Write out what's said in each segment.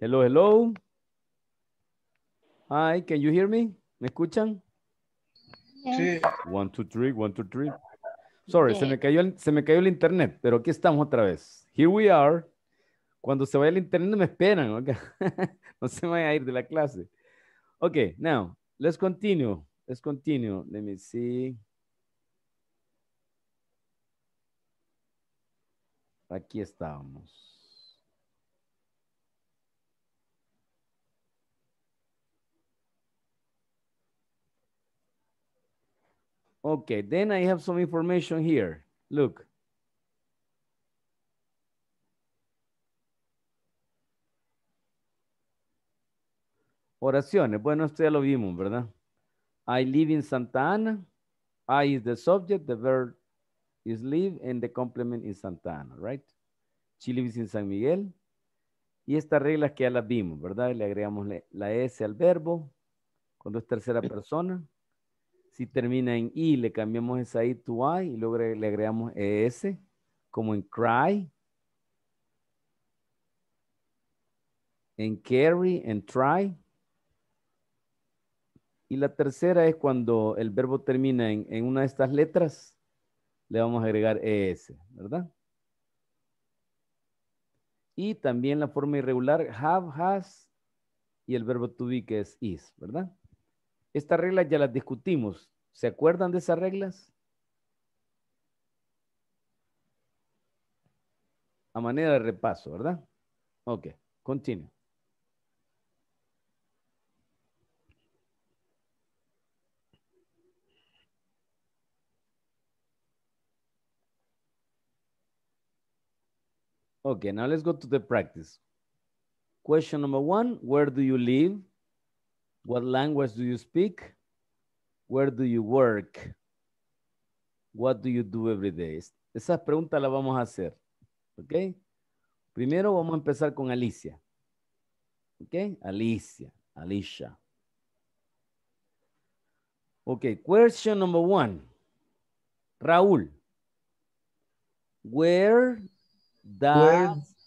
Hello, hello. Hi, can you hear me? ¿Me escuchan? Sí. 1, 2, 3, 1, 2, 3. Sorry, se me cayó el internet, pero aquí estamos otra vez. Here we are. Cuando se vaya el internet me esperan, okay? No se vaya a ir de la clase. Okay, now, let's continue. Let's continue. Let me see. Aquí estábamos. Okay, then I have some information here. Look. Oraciones. Bueno, esto ya lo vimos, ¿verdad? I live in Santa Ana. I is the subject, the verb is live, and the complement is Santa Ana, right? She lives in San Miguel. Y estas reglas que ya las vimos, ¿verdad? Le agregamos la S al verbo cuando es tercera persona. Si termina en I, le cambiamos esa I to I y luego le agregamos ES, como en cry, en carry, en try. Y la tercera es cuando el verbo termina en una de estas letras, le vamos a agregar ES, ¿verdad? Y también la forma irregular, have, has, y el verbo to be que es is, ¿verdad? Estas reglas ya las discutimos. ¿Se acuerdan de esas reglas? A manera de repaso, ¿verdad? Ok, continue. Ok, now let's go to the practice. Question number 1, where do you live? What language do you speak? Where do you work? What do you do every day? Esas preguntas las vamos a hacer. ¿Ok? Primero vamos a empezar con Alicia. ¿Ok? Alicia. Alicia. Ok. Question number 1. Raúl.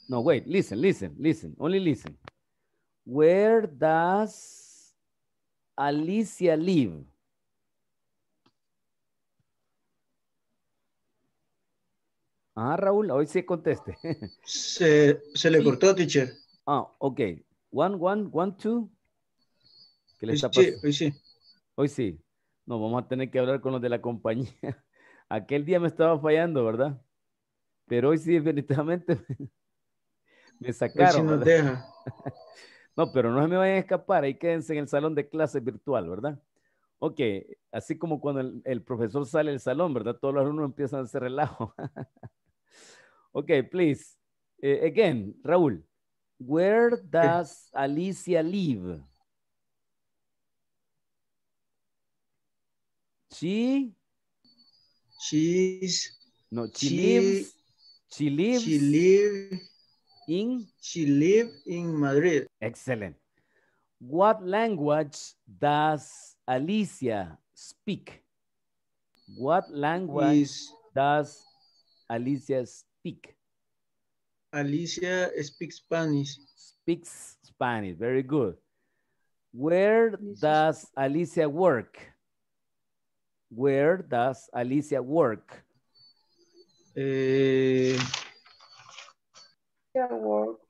No, wait. Listen. Only listen. Where does Alicia live? Ah, Raúl, hoy sí conteste. Se le cortó, teacher. Ah, ok. 1, 2. ¿Qué le está pasando? Hoy sí. No, vamos a tener que hablar con los de la compañía. Aquel día me estaba fallando, ¿verdad? Pero hoy sí, definitivamente me sacaron. Hoy sí nos deja. No, pero no se me vayan a escapar, ahí quédense en el salón de clases virtual, ¿verdad? Ok, así como cuando el profesor sale del salón, ¿verdad? Todos los alumnos empiezan a hacer relajo. Ok, please. Again, Raúl. Where does Alicia live? She lives in Madrid. Excellent. What language does Alicia speak? Does Alicia speak? Alicia speaks Spanish. Speaks Spanish. Very good. Where does Alicia work? Where does Alicia work? She works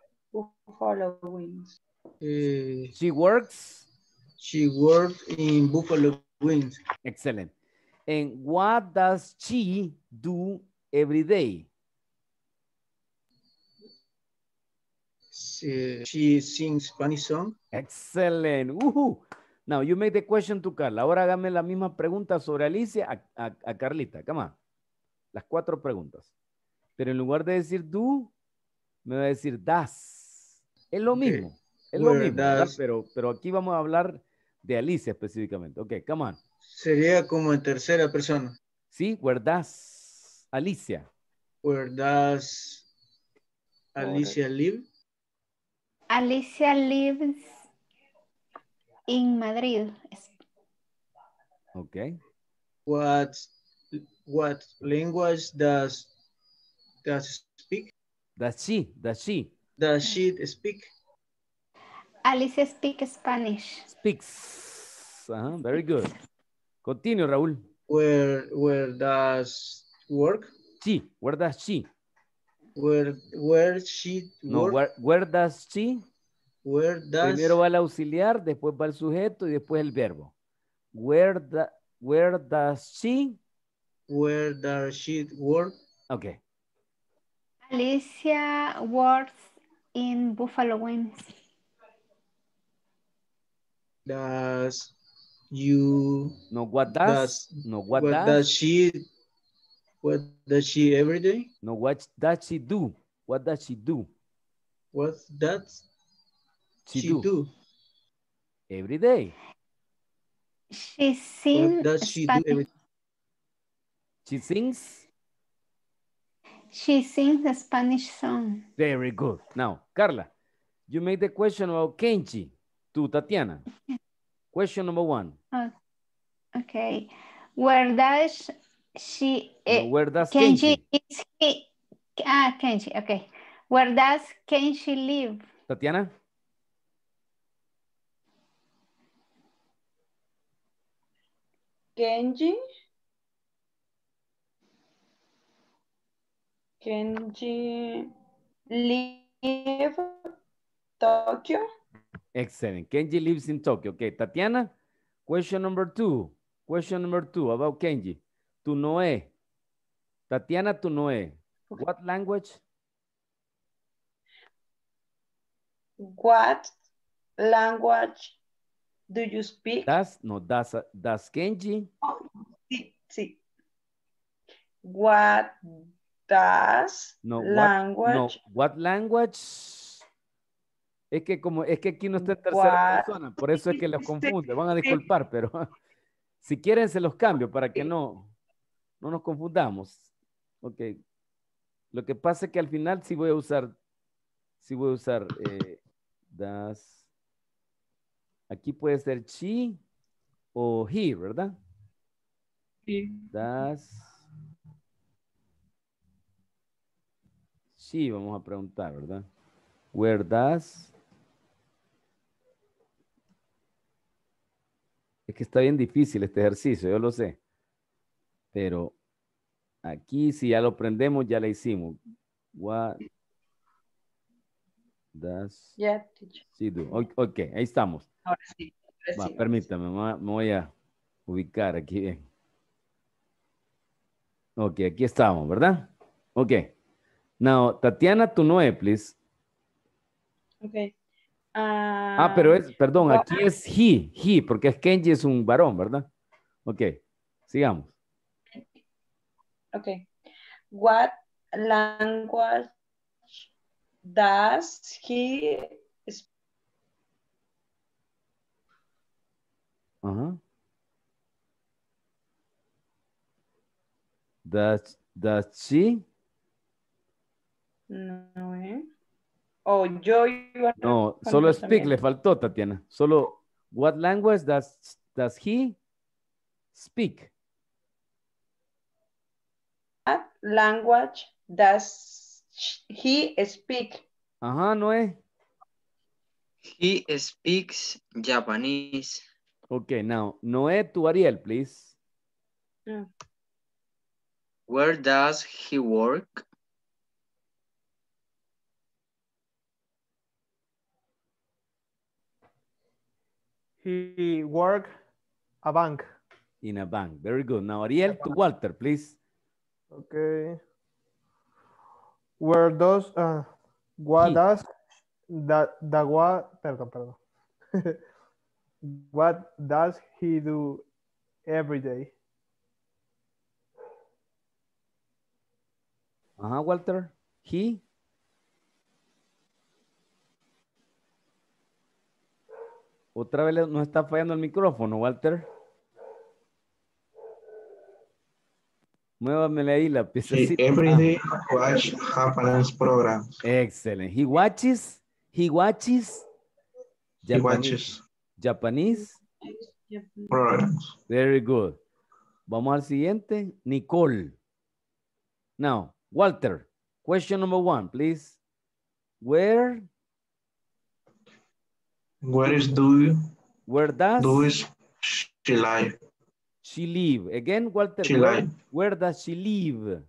in Buffalo Wings. Excellent. And what does she do every day? She sings Spanish song. Excellent. Woohoo. Now you make the question to Carla. Ahora hágame la misma pregunta sobre Alicia a Carlita. Come on. Las 4 preguntas. Pero en lugar de decir do, me va a decir das. Es lo mismo. Okay. Es lo mismo, pero aquí vamos a hablar de Alicia específicamente. Ok, come on. Sería como en tercera persona. Sí, where does Alicia. Where does Alicia live? Alicia lives in Madrid. Ok. What language does she speak? Does she? Does she speak? Alicia speaks Spanish. Speaks. Uh-huh. Very good. Continue, Raúl. Where does work? She. Where does she? Where she work? No, where does she? Where does... Primero va el auxiliar, después va el sujeto y después el verbo. Where does she? Where does she work? Okay. Alicia works in Buffalo Wings. Does you... No, what does? No, what does she... What does she every day? No, what does she do? What does she do? What does she do? Every day. She sings. What does she do every day? She sings? She sings a Spanish song. Very good. Now, Carla, you made the question about Kenji to Tatiana. Question number one. Oh, okay. Where does... She, no, where does Kenji is he, Kenji, okay. Where does Kenji live? Tatiana? Kenji live Tokyo. Excellent. Kenji lives in Tokyo. Okay, Tatiana, question number two. Question number two about Kenji. To Noé. Tatiana to Noé. What language? What language do you speak? That's Kenji. Oh, sí. What does no, language? What, no, what language? Es que aquí no está en tercera persona, por eso es que los confunde. Van a disculpar, pero si quieren se los cambio para que no nos confundamos. Ok. Lo que pasa es que al final sí voy a usar das. Aquí puede ser she o he, ¿verdad? Sí. Das. Sí, vamos a preguntar, ¿verdad? Where does. Es que está bien difícil este ejercicio, yo lo sé. Pero aquí si ya lo prendemos, ya la hicimos. What does she do? Ok, ahí estamos. Ahora sí. Va, permítame, me voy a ubicar aquí bien. Ok, aquí estamos, ¿verdad? Ok. Now, Tatiana, tú no es, please. Ok. Pero es, perdón, aquí es he, porque Kenji es un varón, ¿verdad? Ok, sigamos. Okay. What language does he speak? Uh-huh. Does she? No, ¿eh? Oh, yo iba a... No, solo speak también. Le faltó, Tatiana. Solo, what language does he speak? What language does he speak? Ajá, Noé. He speaks Japanese. Okay, now, Noé to Ariel, please. Yeah. Where does he work? He works a bank. In a bank. Very good. Now, Ariel to Walter, please. Okay. Where does what does he do every day? Walter. He. Otra vez nos está fallando el micrófono, Walter. Muévame ahí la piececita. Everyday watch Japanese program. Excellent. He watches Japanese programs. Very good. Vamos al siguiente. Nicole. Now, Walter, question number one, please. Where? Where does she live? She live. Again, Walter, where does she live?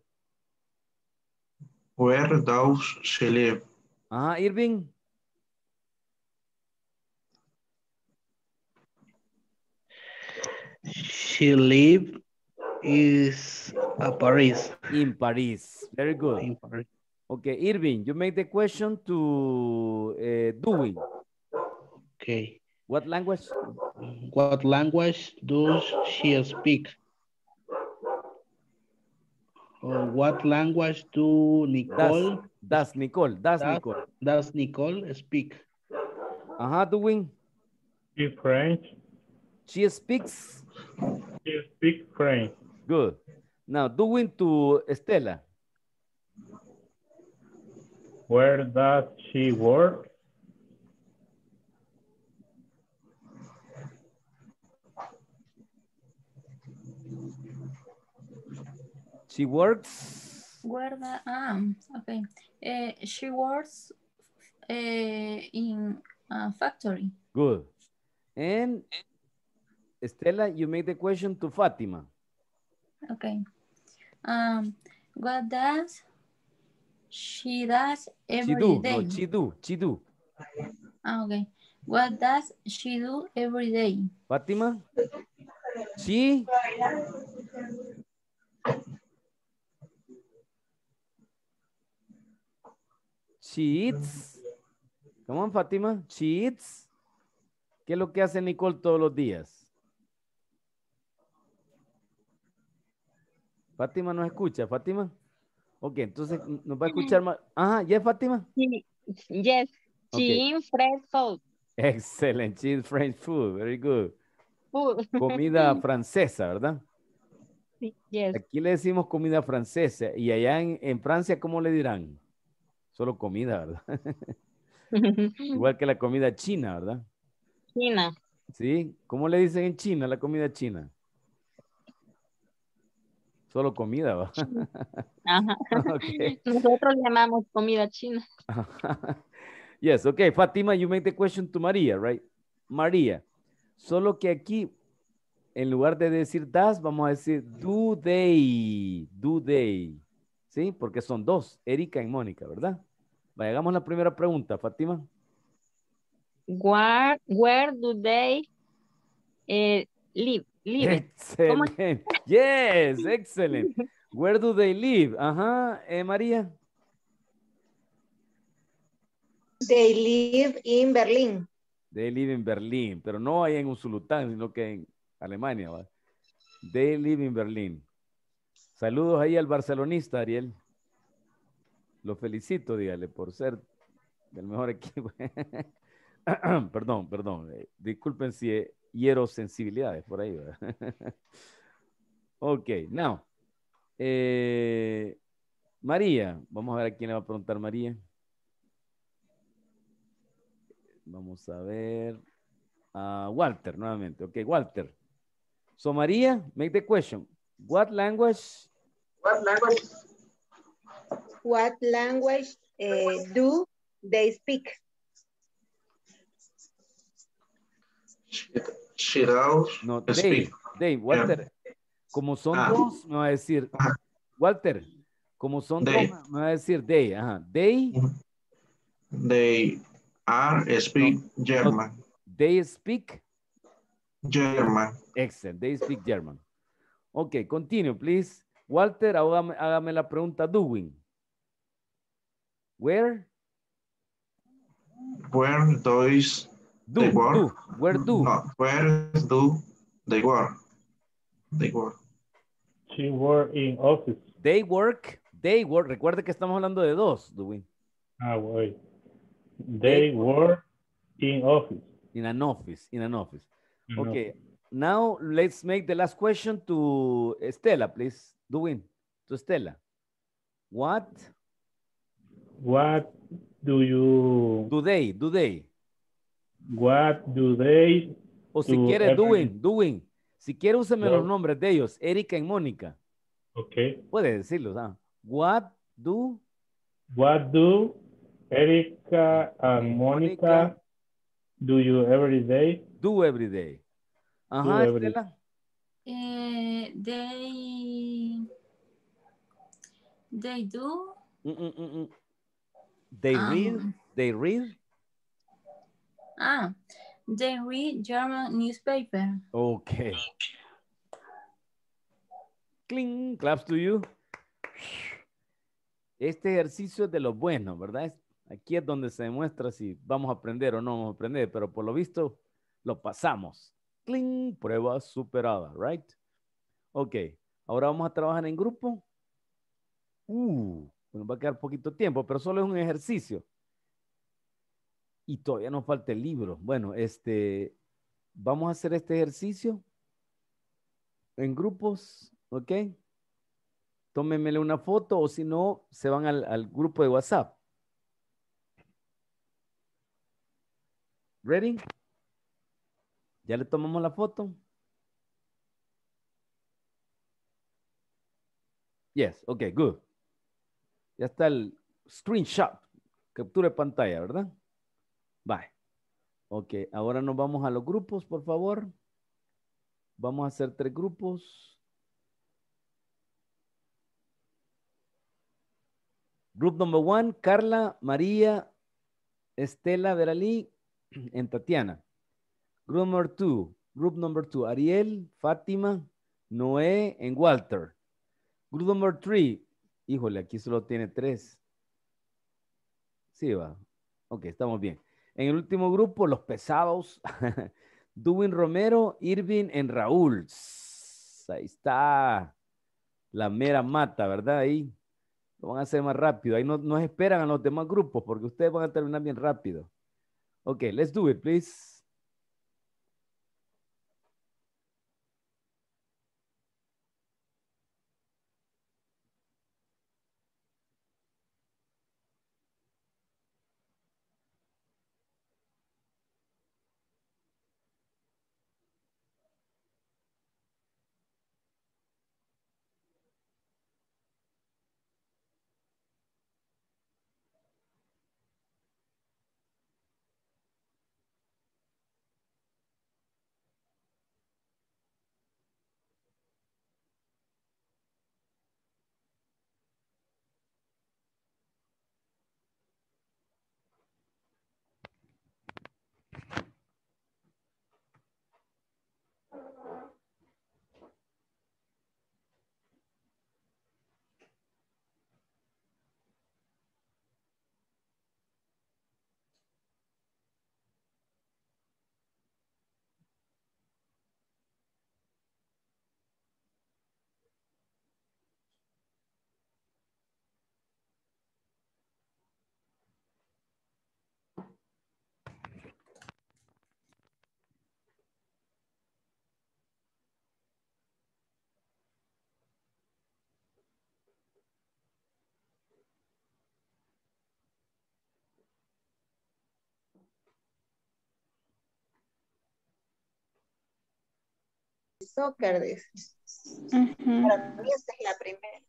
Where does she live? Irving? She live is Paris. In Paris. Very good. In Paris. Okay, Irving, you make the question to Duwin. Okay. What language? What language does she speak? Or what language do Nicole? Does Nicole speak? Duwin. She speaks French. She speaks. She speaks French. Good. Now, Duwin to Estella. Where does she work? She works. Where the okay. She works in a factory. Good. And Estella, you make the question to Fatima. Okay. What does she does every day? No, she do. Okay. What does she do every day? Fatima. She. She eats. Come on, Fatima. She eats. ¿Qué es lo que hace Nicole todos los días? Fatima nos escucha, Fatima. Ok, entonces nos va a escuchar más. Ajá, ¿yes, Fatima? Yes. Okay. She eats French food. Excellent. She eats French food. Very good. Food. Comida francesa, ¿verdad? Yes. Aquí le decimos comida francesa. Y allá en Francia, ¿cómo le dirán? Solo comida, ¿verdad? Igual que la comida china, ¿verdad? China. Sí. ¿Cómo le dicen en China la comida china? Solo comida, ¿verdad? Ajá. Okay. Nosotros llamamos comida china. Yes, okay. Fatima, you make the question to María, right? María. Solo que aquí, en lugar de decir das, vamos a decir do they. Do they. Sí, porque son dos, Erika y Mónica, ¿verdad? Vaya, hagamos la primera pregunta, Fátima. Where do they live? Excellent. Yes, excellent. Where do they live? Ajá, María. They live in Berlin. They live in Berlin, pero no ahí en Usulután, sino que en Alemania, ¿verdad? They live in Berlin. Saludos ahí al barcelonista, Ariel. Lo felicito, dígale, por ser del mejor equipo. perdón. Disculpen si hiero sensibilidades por ahí. Ok, now. María, vamos a ver a quién le va a preguntar María. Vamos a ver a Walter nuevamente. Ok, Walter. So, María, make the question. What language do they speak? She does. No, they speak. They, Walter. Yeah. Como son dos, me va a decir. Walter, como son dos, me va a decir they. Ajá. They are speak German. They speak German. Excellent. They speak German. Ok, continue, please. Walter, hágame la pregunta, Duwin. Where do they work? They work. She work in office. They work. Recuerde que estamos hablando de dos, Duwin. Wait. They work in office. In an office. Okay. Now, let's make the last question to Estella, please. Duwin, to Estella. What do they? O si quiere, Duwin. Si quiere, úseme los nombres de ellos, Erika y Mónica. Ok. Puede decirlos. What do Erika and Mónica, do you every day? Do every day. Ajá, Estela. They do. They read. Ah, they read German newspaper. Okay. Cling, claps to you. Este ejercicio es de los buenos, ¿verdad? Aquí es donde se demuestra si vamos a aprender o no vamos a aprender, pero por lo visto lo pasamos. Cling, prueba superada, right? Ok, ahora vamos a trabajar en grupo. Nos va a quedar poquito tiempo, pero solo es un ejercicio. Y todavía nos falta el libro. Bueno, vamos a hacer este ejercicio en grupos, ¿ok? Tómenmele una foto o si no, se van al grupo de WhatsApp. ¿Ready? ¿Ya le tomamos la foto? Yes, ok, good. Ya está el screenshot, captura de pantalla, ¿verdad? Bye. Ok, ahora nos vamos a los grupos, por favor. Vamos a hacer 3 grupos. Group number 1, Carla, María, Estela, Veralí, and Tatiana. Group number 2, Ariel, Fatima, Noé, and Walter. Group number 3, híjole, aquí solo tiene 3. Sí, va. Ok, estamos bien. En el último grupo, los pesados, Duwin Romero, Irving, and Raúl. Ahí está la mera mata, ¿verdad? Ahí. Lo van a hacer más rápido. Ahí no esperan a los demás grupos porque ustedes van a terminar bien rápido. Ok, let's do it, please. Soccer, dices. Para mí esta es la primera.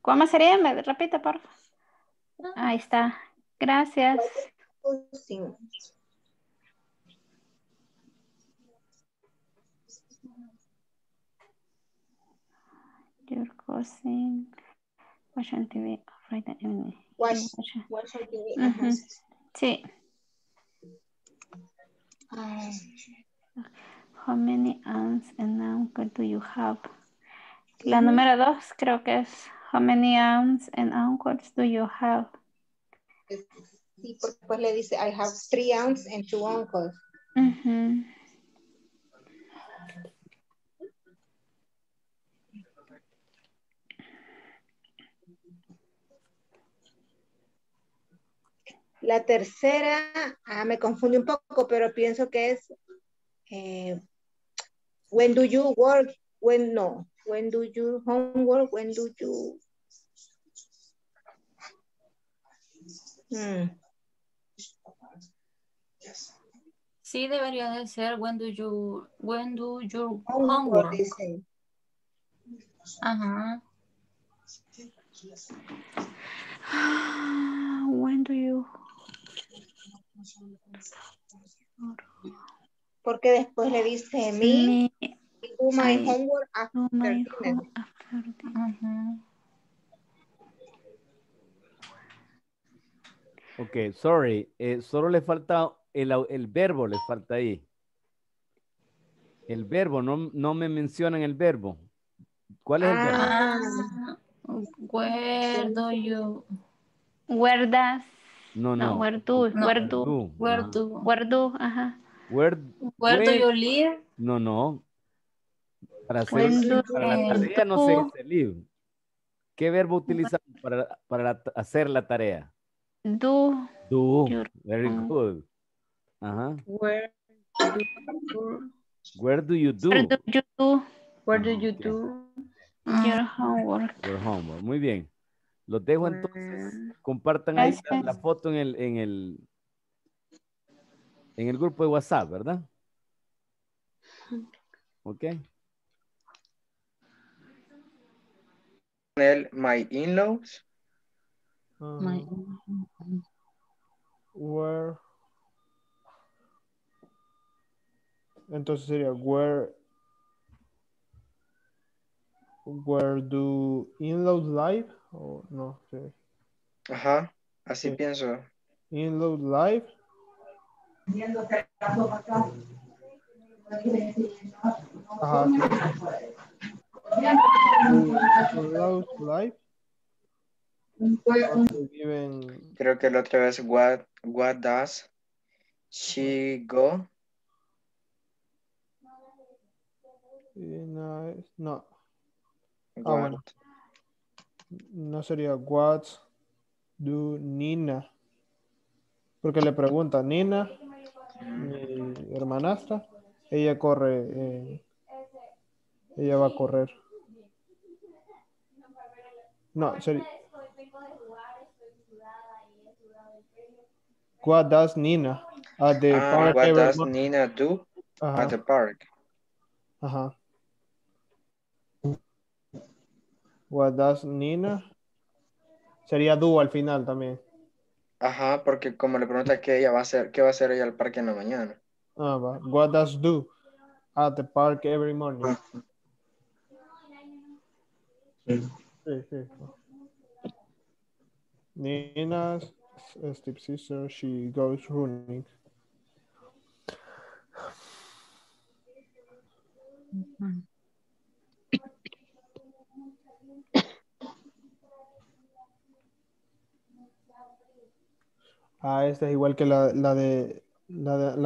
¿Cómo sería? Me repite, por favor. Ahí está. Gracias. Your cousin. Watch on TV. Watch on TV. Sí. How many aunts and uncle do you have? La número 2 creo que es how many aunts and uncles do you have? Sí, porque después le dice I have 3 aunts and 2 uncles. La tercera, me confunde un poco, pero pienso que es when do you work, when do you homework, when do you... Sí, debería de ser when do you homework. Dice. Ajá. When do you... Porque después le dice me, do my homework after dinner. Ok, sorry. Solo le falta el verbo, le falta ahí. El verbo, no me mencionan el verbo. ¿Cuál es el verbo? Where do you... Where does... No. Where do, ajá. Where do you live? No. Para hacer la tarea no sé este libro. ¿Qué verbo utilizamos para hacer la tarea? Do. Do. Very good. Ajá. Where do you do? Where do you do? Your homework. Your homework. Muy bien. Los dejo entonces. Compartan ahí la foto en el grupo de WhatsApp, ¿verdad? Ok. My in-laws. Where. Entonces sería where. Where do in-laws live? Oh, no sé. Ajá, así pienso. In-laws live. Ajá. In-laws live. Creo que la otra vez what does she go? No. Bueno. No sería what do Nina, porque le pregunta Nina, mi hermanastra, ella corre, ella va a correr. No, sería what does Nina at the park? What does Nina do at the park? Ajá. What does Nina? Sería do al final también. Ajá, porque como le pregunta que ella va a hacer, ¿qué va a hacer ella al parque en la mañana? Ah, va. What does do at the park every morning? Sí. Nina's stepsister, she goes running. Ah, esta es igual que la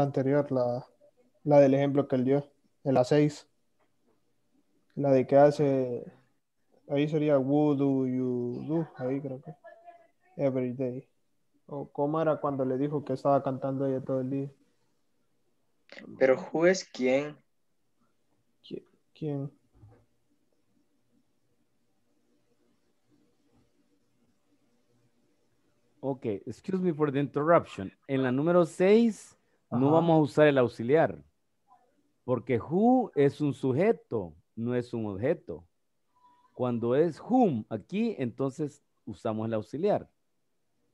anterior, la del ejemplo que él dio, de la 6. La de que hace, ahí sería what do you do, ahí creo que, every day. O cómo era cuando le dijo que estaba cantando ella todo el día. Pero who es quién. ¿Quién? Ok, excuse me for the interruption. En la número 6 no vamos a usar el auxiliar. Porque who es un sujeto, no es un objeto. Cuando es whom aquí, entonces usamos el auxiliar.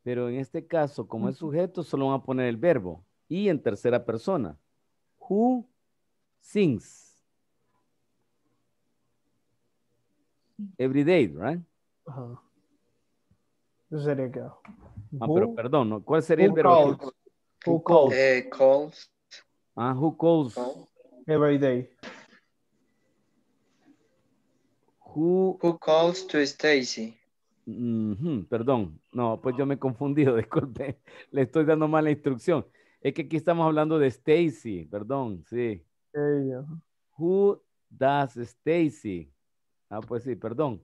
Pero en este caso, como es sujeto, solo van a poner el verbo. Y en tercera persona. Who sings. Every day, right? Ajá. Eso sería que... pero perdón, ¿no? ¿Cuál sería el verbo? Who calls. Calls. Ah, who calls. Every day. Who calls to Stacy. Perdón, no, pues yo me he confundido, disculpe. Le estoy dando mala instrucción. Es que aquí estamos hablando de Stacy, perdón, sí. Ella. Who does Stacy. Ah, pues sí, perdón.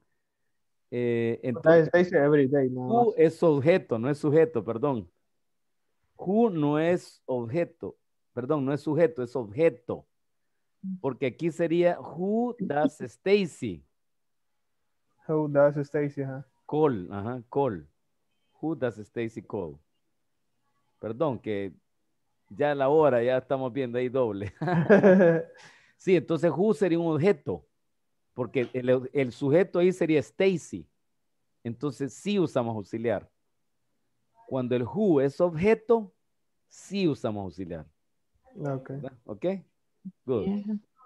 Entonces, who es objeto, no es sujeto, perdón. Who no es objeto, perdón, no es sujeto, es objeto. Porque aquí sería who does Stacy. Who does Stacy, call, call. Who does Stacy call. Perdón, que ya la hora, ya estamos viendo ahí doble. Sí, entonces who sería un objeto. porque el sujeto ahí sería Stacy. Entonces sí usamos auxiliar. Cuando el who es objeto, sí usamos auxiliar. Ok. Ok. Good.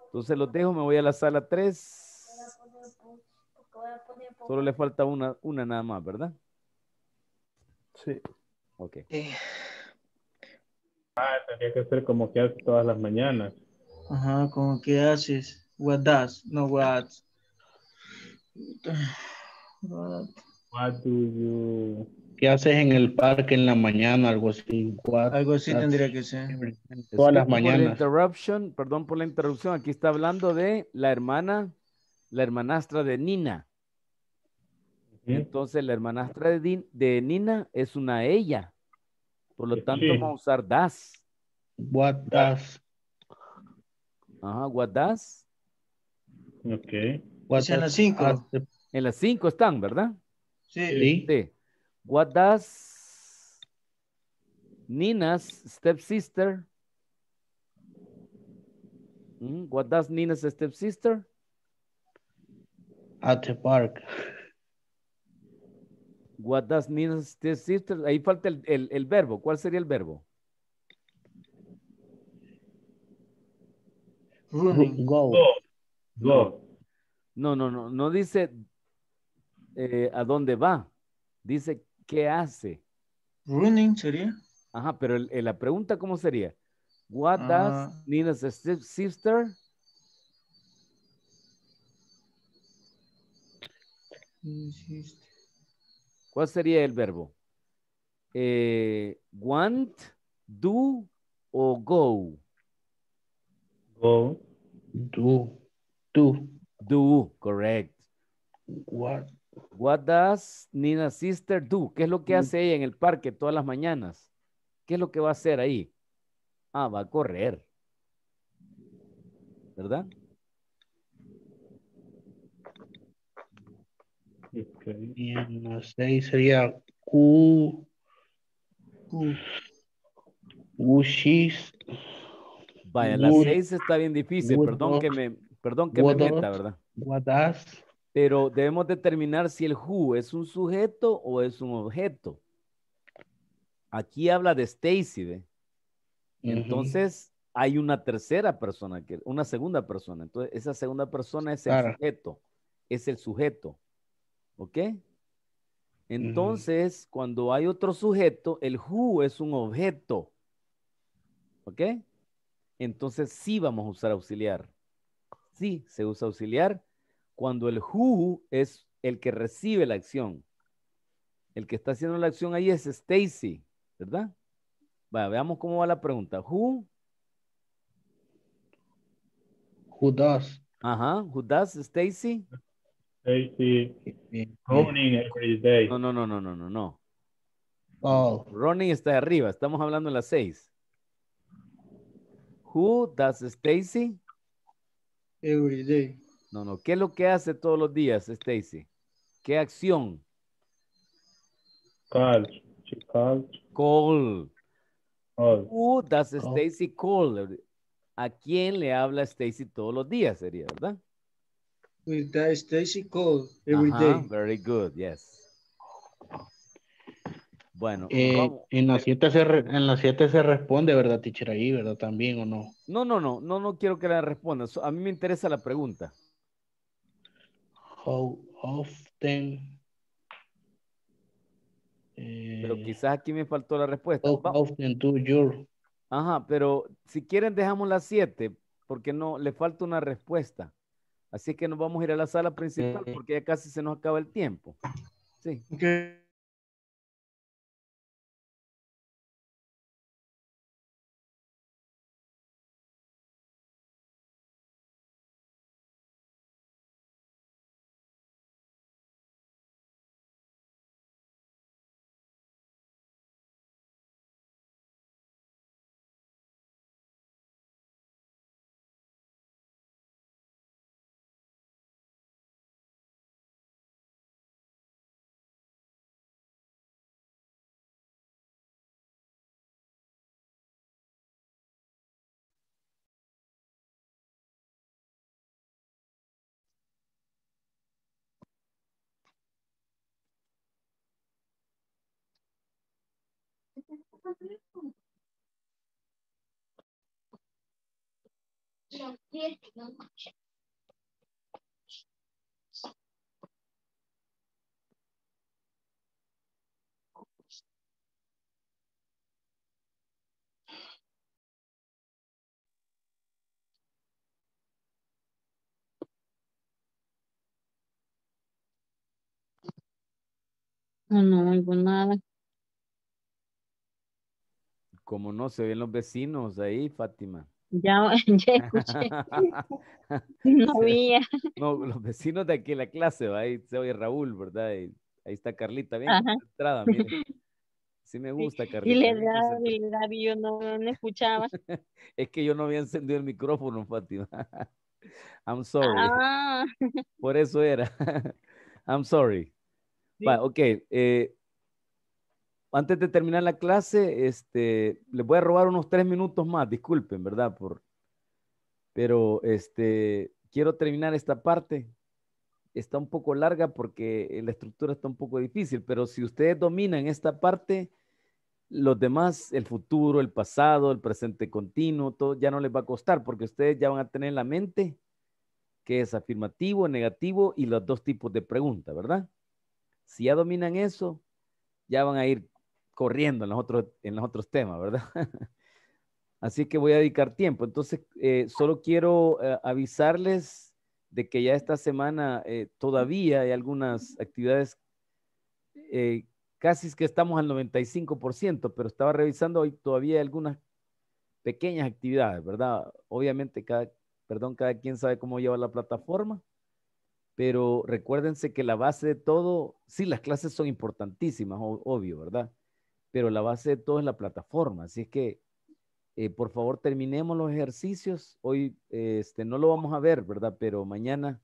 Entonces los dejo, me voy a la sala 3. Solo le falta una nada más, ¿verdad? Sí. Ok. Ah, tendría que ser como que haces todas las mañanas. Ajá, como que haces. What does, no what. What do you... ¿Qué haces en el parque en la mañana? Algo así. What, algo así tendría que ser. Todas las mañanas. Perdón por la interrupción. Aquí está hablando de la hermana, la hermanastra de Nina. Uh-huh. Entonces la hermanastra de Nina es una ella. Por lo tanto, sí, vamos a usar das. What does. Ajá, what does. Ok. What does, en las 5. En las 5 están, ¿verdad? Sí. Sí. What does Nina's stepsister? What does Nina's stepsister? At the park. What does Nina's stepsister? Ahí falta el verbo. ¿Cuál sería el verbo? Go. Go. No dice a dónde va. Dice ¿qué hace? Running sería. Ajá, pero la pregunta ¿cómo sería? What does Nina's stepsister? ¿Cuál sería el verbo? Want, do o go? Go. Do, correct. What does Nina's sister do? ¿Qué es lo que hace ella en el parque todas las mañanas? ¿Qué es lo que va a hacer ahí? Ah, va a correr. ¿Verdad? Okay. Bien, no sé, sería Ushis. Vaya, la 6 está bien difícil. Perdón que me meta, ¿verdad? What does. Pero debemos determinar si el who es un sujeto o es un objeto. Aquí habla de Stacy, ¿ve? Entonces hay una tercera persona, una segunda persona. Entonces esa segunda persona es el sujeto. Es el sujeto. ¿Ok? Entonces cuando hay otro sujeto, el who es un objeto. ¿Ok? Entonces sí vamos a usar auxiliar. Sí, se usa auxiliar. Cuando el who es el que recibe la acción. El que está haciendo la acción ahí es Stacy, ¿verdad? Bueno, veamos cómo va la pregunta. Who? Who does. Ajá, who does, Stacy? Stacy, running every day. No. Oh. Running está arriba, estamos hablando en las 6. Who does, Stacy? Every day. No. ¿Qué es lo que hace todos los días, Stacy? ¿Qué acción? Call. Who does Stacy call? ¿A quién le habla Stacy todos los días? Sería, ¿verdad? With that Stacy call every day. Very good, yes. Bueno. En las 7 se responde, ¿verdad, teacher? Ahí, ¿verdad? También, ¿o no? No quiero que la responda. A mí me interesa la pregunta. How often. Pero quizás aquí me faltó la respuesta. How often do you. Ajá, pero si quieren dejamos las 7 porque no le falta una respuesta. Así que nos vamos a ir a la sala principal porque ya casi se nos acaba el tiempo. Sí. Okay. No oigo nada. Como no se ven los vecinos ahí, Fátima. Ya escuché. No había. No, los vecinos de aquí en la clase, ¿va? Ahí se oye Raúl, ¿verdad? Y ahí está Carlita, bien entrada, mire. Sí me gusta, Carlita. Y le yo no escuchaba. Es que yo no había encendido el micrófono, Fátima. I'm sorry. Ah. Por eso era. I'm sorry. Sí. Va, ok. Antes de terminar la clase, les voy a robar unos 3 minutos más, disculpen, ¿verdad? Pero quiero terminar esta parte. Está un poco larga porque la estructura está un poco difícil, pero si ustedes dominan esta parte, los demás, el futuro, el pasado, el presente continuo, todo ya no les va a costar porque ustedes ya van a tener en la mente que es afirmativo, negativo y los dos tipos de preguntas, ¿verdad? Si ya dominan eso, ya van a ir corriendo en los otros temas, ¿verdad? Así que voy a dedicar tiempo. Entonces, solo quiero avisarles de que ya esta semana todavía hay algunas actividades, casi es que estamos al 95%, pero estaba revisando hoy todavía hay algunas pequeñas actividades, ¿verdad? Obviamente, cada quien sabe cómo llevar la plataforma, pero recuérdense que la base de todo, sí, las clases son importantísimas, obvio, ¿verdad? Pero la base de todo es la plataforma, así es que por favor terminemos los ejercicios, hoy no lo vamos a ver, ¿verdad? Pero mañana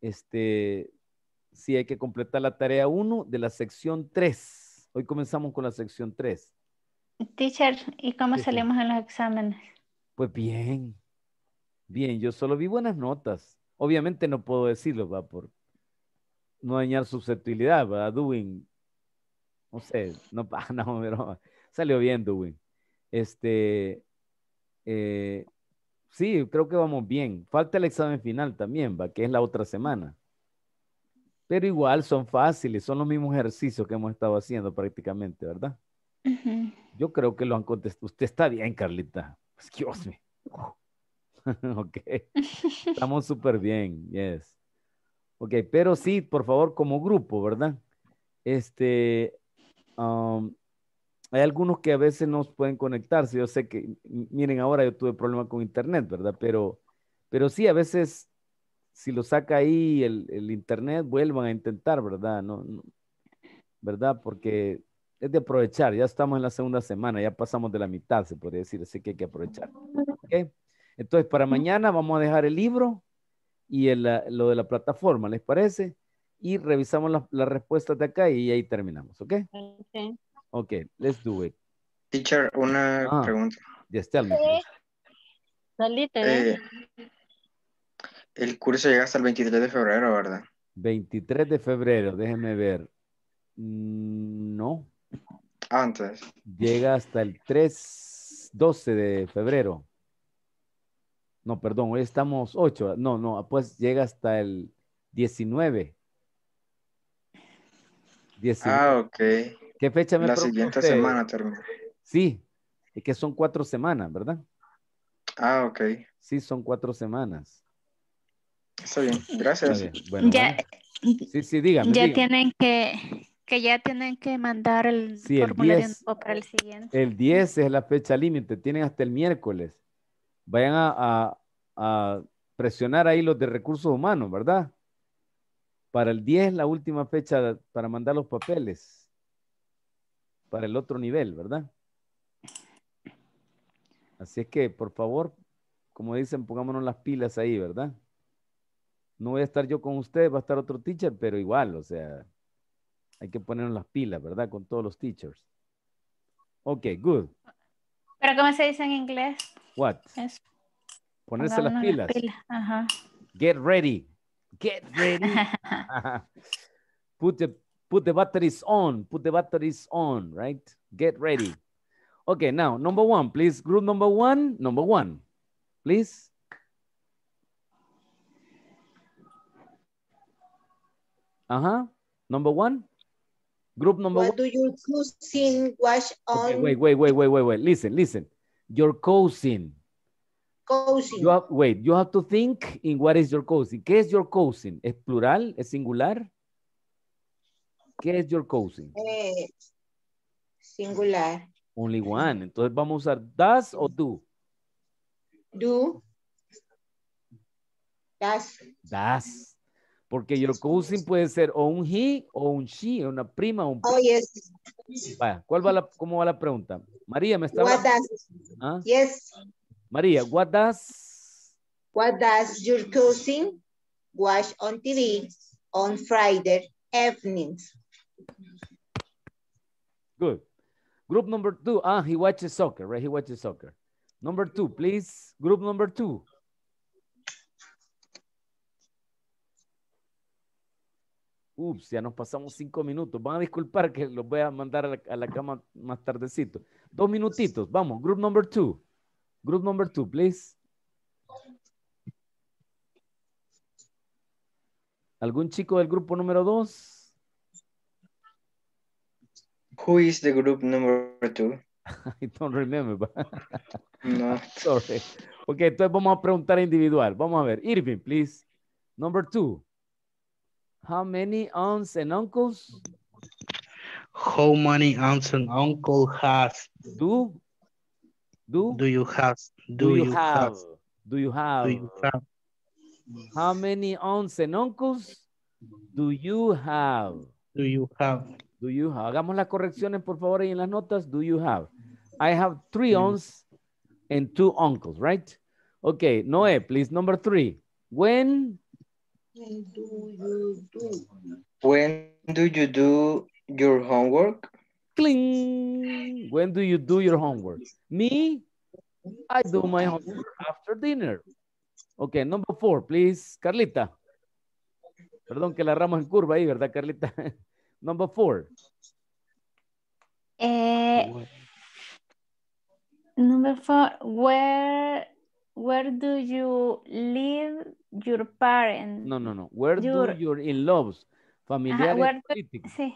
sí hay que completar la tarea 1 de la sección 3, hoy comenzamos con la sección 3. Teacher, ¿y cómo salimos en los exámenes? Pues bien, yo solo vi buenas notas. Obviamente no puedo decirlo, va, por no dañar susceptibilidad, ¿verdad? Duwin, no sé, no, pero salió bien, Duwin. Sí, creo que vamos bien. Falta el examen final también, va, que es la otra semana. Pero igual son fáciles, son los mismos ejercicios que hemos estado haciendo prácticamente, ¿verdad? Uh-huh. Yo creo que lo han contestado. Usted está bien, Carlita. Dios mío. Ok, estamos súper bien, yes. Ok, pero sí, por favor, como grupo, ¿verdad? Hay algunos que a veces no pueden conectarse, yo sé que, miren, ahora yo tuve problema con internet, ¿verdad? Pero sí, a veces, si lo saca ahí el internet, vuelvan a intentar, ¿verdad? No, ¿verdad? Porque es de aprovechar, ya estamos en la segunda semana, ya pasamos de la mitad, se podría decir, así que hay que aprovechar, ok. Entonces, para mañana vamos a dejar el libro y lo de la plataforma, ¿les parece? Y revisamos las respuestas de acá y ahí terminamos, ¿ok? Ok, let's do it. Teacher, una pregunta. Yes, tell me. El curso llega hasta el 23 de febrero, ¿verdad? 23 de febrero, déjenme ver. No. Antes. Llega hasta el 12 de febrero. No, perdón, hoy estamos 8. No, pues llega hasta el 19. 19. Ah, ok. ¿Qué fecha me preguntaste? La siguiente semana termina. Sí, es que son 4 semanas, ¿verdad? Ah, ok. Sí, son 4 semanas. Está bien, gracias. Está bien. Bueno, ya, bueno. Sí, dígame. Ya dígame. Ya tienen que mandar el formulario para el siguiente. El 10 es la fecha límite, tienen hasta el miércoles. Vayan a presionar ahí los de recursos humanos, ¿verdad? Para el 10 la última fecha para mandar los papeles. Para el otro nivel, ¿verdad? Así es que, por favor, como dicen, pongámonos las pilas ahí, ¿verdad? No voy a estar yo con ustedes, va a estar otro teacher, pero igual, o sea, hay que ponernos las pilas, ¿verdad? Con todos los teachers. Ok, good. ¿Pero cómo se dice en inglés? What? Eso. Ponerse las pilas. Ajá. Get ready. Get ready. Put the batteries on. Put the batteries on, right? Get ready. Okay, now, number one, please. Group number one, please. Uh-huh. Number one. Group number one. What do your cousin watch on? Okay, wait. Listen. Your cousin. Cousin. You have to think in what is your cousin. ¿Qué es your cousin? ¿Es plural? ¿Es singular? ¿Qué es your cousin? Singular. Only one. Entonces vamos a usar does o do. Do. Does. Does. Porque your cousin puede ser o un he o un she, una prima o un primo. Oh, yes. Vaya, ¿cómo va la pregunta? María, ¿me está hablando? ¿Ah? Yes. María, what does your cousin watch on TV on Friday evenings? Good. Group number two. Ah, he watches soccer, right? He watches soccer. Number two, please. Group number two. Ups, ya nos pasamos 5 minutos. Van a disculpar que los voy a mandar a la cama más tardecito. 2 minutitos, vamos. Group number two. Group number two, please. ¿Algún chico del grupo número 2? Who is the group number 2? I don't remember. But... no. Sorry. Ok, entonces vamos a preguntar individual. Vamos a ver. Irving, please. Number 2. How many aunts and uncles? How many aunts and uncles has? Do you have? Do you have? How many aunts and uncles do you have? Do you have? Hagamos las correcciones por favor ahí en las notas. Do you have? I have 3 aunts and 2 uncles, right? Okay, Noé, please, number 3. When do you do your homework? Cling. When do you do your homework? Me, I do my homework after dinner. Okay, number 4, please. Carlita. Perdón que la ramos en curva ahí, ¿verdad, Carlita? Number 4. Number 4, where do you live your parents? No. Where do your in-laws, familiares, políticos? Sí.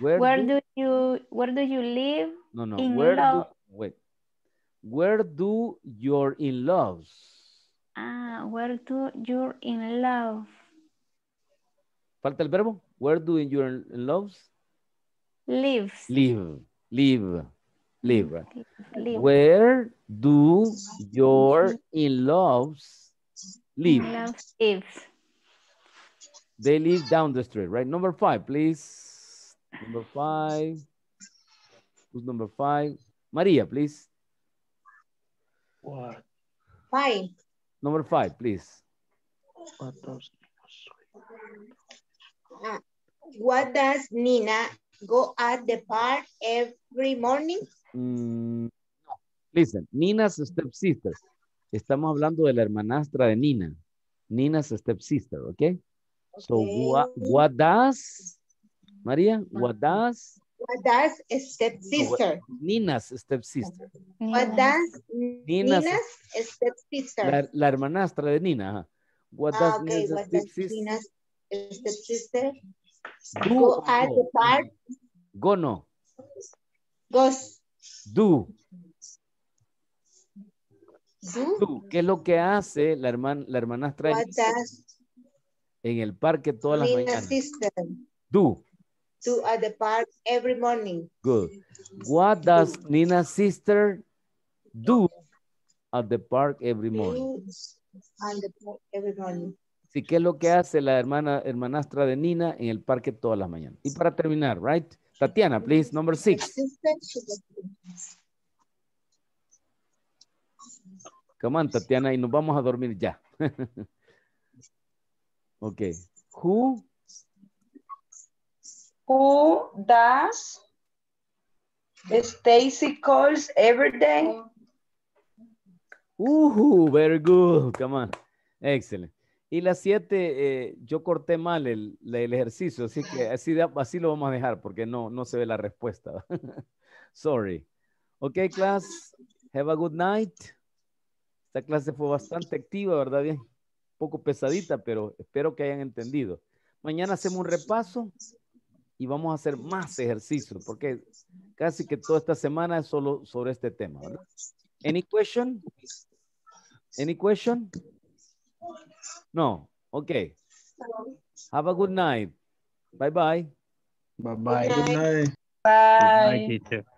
Where do you live? No. Where do your in-laws? Ah, where do your in-laws? Falta el verbo. Where do your in-laws? Live. Where do your in-laws live? They live down the street, right? Number 5, please. Number 5. Who's number 5? Maria, please. What? 5. Number 5, please. What does Nina go at the park every morning? Listen, Nina's stepsister. Estamos hablando de la hermanastra de Nina. Nina's stepsister, okay? So what does, María? What does a stepsister? Nina's stepsister. What does Nina's stepsister? La hermanastra de Nina. What does Nina's stepsister? Go at the park. Go no. Goes. Do. ¿Qué es lo que hace la hermanastra de Nina? En el parque todas las mañanas. Do at the park every morning. Good. What does Nina's sister do at the park every morning? Sí, ¿qué es lo que hace la hermanastra de Nina en el parque todas las mañanas? Y para terminar, right? Tatiana, please, number 6. Come on, Tatiana, y nos vamos a dormir ya. Okay. Who does Stacy calls every day? Very good. Come on. Excellent. Y las 7, yo corté mal el ejercicio, así que así lo vamos a dejar porque no se ve la respuesta. Sorry. Ok, class. Have a good night. Esta clase fue bastante activa, ¿verdad? Bien, un poco pesadita, pero espero que hayan entendido. Mañana hacemos un repaso y vamos a hacer más ejercicios, porque casi que toda esta semana es solo sobre este tema, ¿verdad? Any question? Any question? No. Ok. Have a good night. Bye bye. Bye bye. Good night. Bye. Good night, teacher.